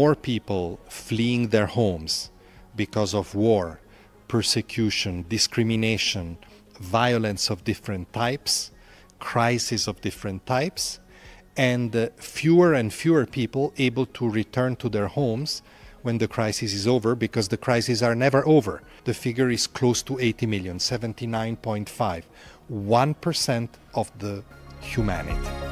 more people fleeing their homes because of war, persecution, discrimination, violence of different types, crises of different types, and fewer people able to return to their homes when the crisis is over, because the crises are never over. The figure is close to 80 million, 79.5, 1% of the humanity.